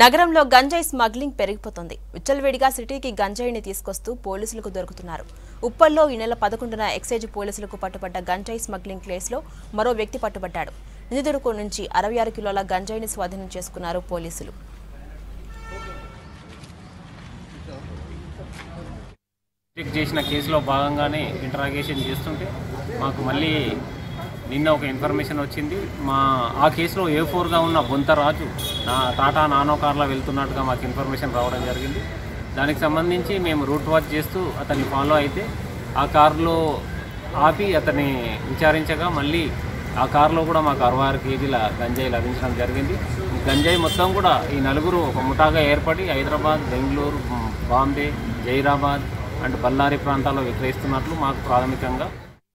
నగరంలో గంజాయి స్మగ్లింగ్ పెరిగిపోతుంది. విచ్చలవిడిగా సిటీకి గంజాయిని తీసుకొస్తూ పోలీసులకు దొరుకుతున్నారు. ఉప్పల్లో ఈ నెల 11న ఎక్సైజ్ పోలీసులకు పట్టుబడ్డ గంజాయి స్మగ్లింగ్ కేసులో మరో వ్యక్తి పట్టుబడ్డాడు. నిందితుడి నుంచి 66 కిలోల గంజాయిని స్వాధీనం చేసుకున్నారు పోలీసులు. చేసిన కేసులో భాగంగానే ఇంటరాగేషన్ చేస్తుంటే మాకు మళ్ళీ నిన్న ఒక ఇన్ఫర్మేషన్ వచ్చింది. ఆ కేసులో A4గా ఉన్న బొంతరాజు టాటా నానో కార్లో వెళ్తున్నట్టుగా మాకు ఇన్ఫర్మేషన్ రావడం జరిగింది. దానికి సంబంధించి మేము రూట్ వాచ్ చేస్తూ అతన్ని ఫాలో అయితే ఆ కారులో ఆపి అతన్ని విచారించగా మళ్ళీ ఆ కారులో కూడా మాకు 66 కేజీల గంజాయి లభించడం జరిగింది. గంజాయి మొత్తం కూడా ఈ నలుగురు ఒక ముఠాగా ఏర్పడి హైదరాబాద్, బెంగళూరు, బాంబే, జైరాబాద్ అండ్ బల్లారి ప్రాంతాల్లో విక్రయిస్తున్నట్లు మాకు ప్రాథమికంగా